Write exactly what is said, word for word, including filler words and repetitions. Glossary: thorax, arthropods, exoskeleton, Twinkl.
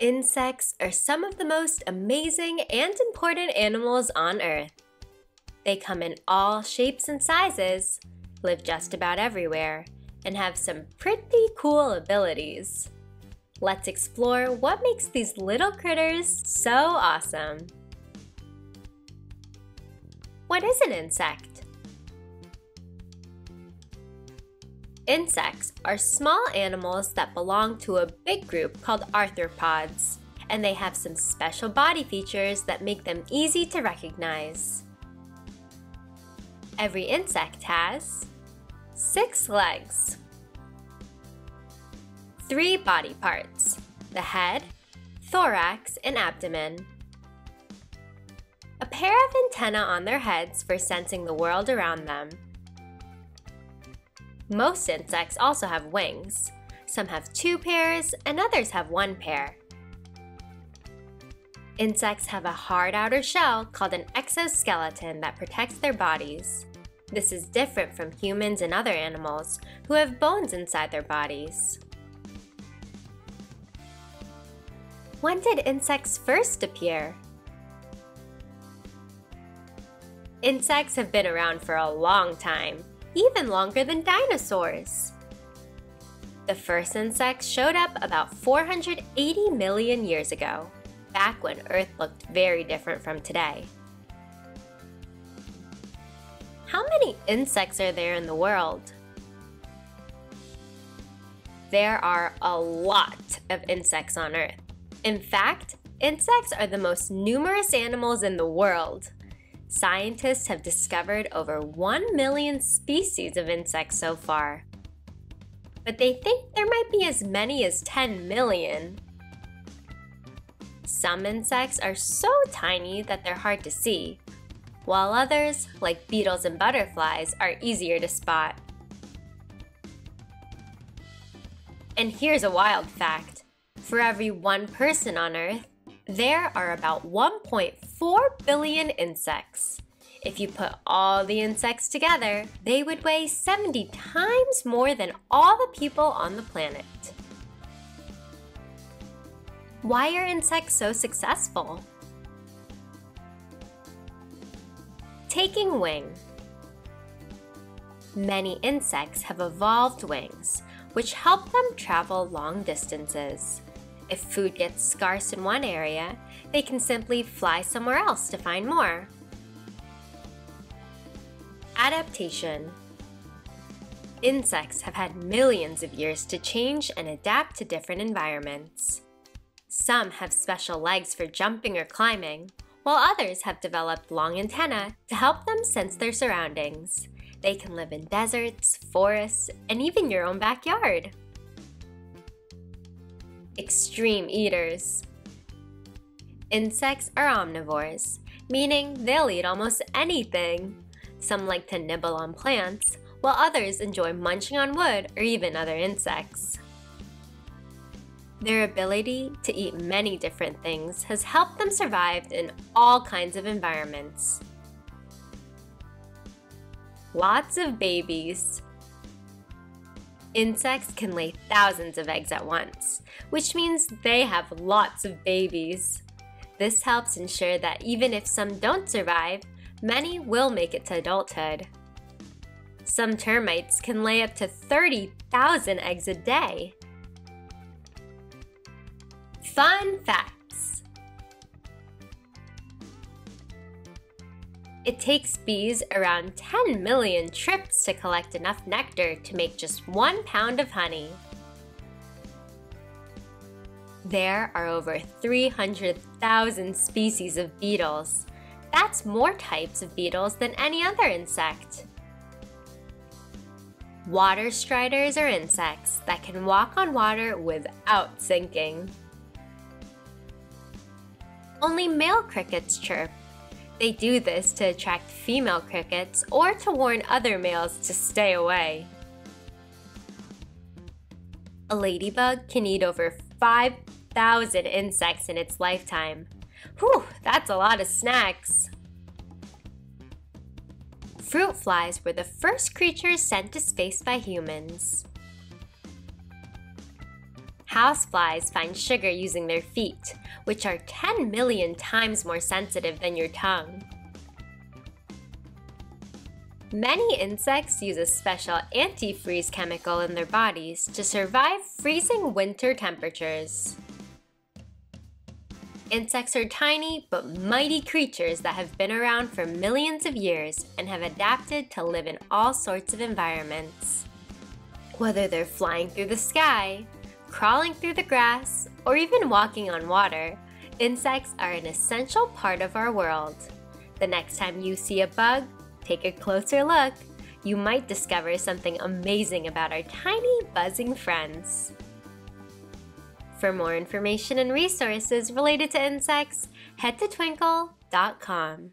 Insects are some of the most amazing and important animals on Earth. They come in all shapes and sizes, live just about everywhere, and have some pretty cool abilities. Let's explore what makes these little critters so awesome. What is an insect? Insects are small animals that belong to a big group called arthropods, and they have some special body features that make them easy to recognize. Every insect has six legs, three body parts, the head, thorax, and abdomen, a pair of antennae on their heads for sensing the world around them. Most insects also have wings. Some have two pairs and others have one pair. Insects have a hard outer shell called an exoskeleton that protects their bodies. This is different from humans and other animals who have bones inside their bodies. When did insects first appear? Insects have been around for a long time, even longer than dinosaurs. The first insects showed up about four hundred eighty million years ago, back when Earth looked very different from today. How many insects are there in the world? There are a lot of insects on Earth. In fact, insects are the most numerous animals in the world. Scientists have discovered over one million species of insects so far, but they think there might be as many as ten million. Some insects are so tiny that they're hard to see, while others, like beetles and butterflies, are easier to spot. And here's a wild fact. For every one person on Earth, there are about one point four billion insects. If you put all the insects together, they would weigh seventy times more than all the people on the planet. Why are insects so successful? Taking wing. Many insects have evolved wings, which help them travel long distances. If food gets scarce in one area, they can simply fly somewhere else to find more. Adaptation. Insects have had millions of years to change and adapt to different environments. Some have special legs for jumping or climbing, while others have developed long antennae to help them sense their surroundings. They can live in deserts, forests, and even your own backyard. Extreme eaters. Insects are omnivores, meaning they'll eat almost anything. Some like to nibble on plants, while others enjoy munching on wood or even other insects. Their ability to eat many different things has helped them survive in all kinds of environments. Lots of babies. Insects can lay thousands of eggs at once, which means they have lots of babies. This helps ensure that even if some don't survive, many will make it to adulthood. Some termites can lay up to thirty thousand eggs a day. Fun facts! It takes bees around ten million trips to collect enough nectar to make just one pound of honey. There are over three hundred thousand species of beetles. That's more types of beetles than any other insect. Water striders are insects that can walk on water without sinking. Only male crickets chirp. They do this to attract female crickets or to warn other males to stay away. A ladybug can eat over five thousand insects in its lifetime. Whew, that's a lot of snacks! Fruit flies were the first creatures sent to space by humans. Houseflies find sugar using their feet, which are ten million times more sensitive than your tongue. Many insects use a special antifreeze chemical in their bodies to survive freezing winter temperatures. Insects are tiny but mighty creatures that have been around for millions of years and have adapted to live in all sorts of environments. Whether they're flying through the sky, crawling through the grass, or even walking on water, insects are an essential part of our world. The next time you see a bug, take a closer look. You might discover something amazing about our tiny buzzing friends. For more information and resources related to insects, head to twinkl dot com.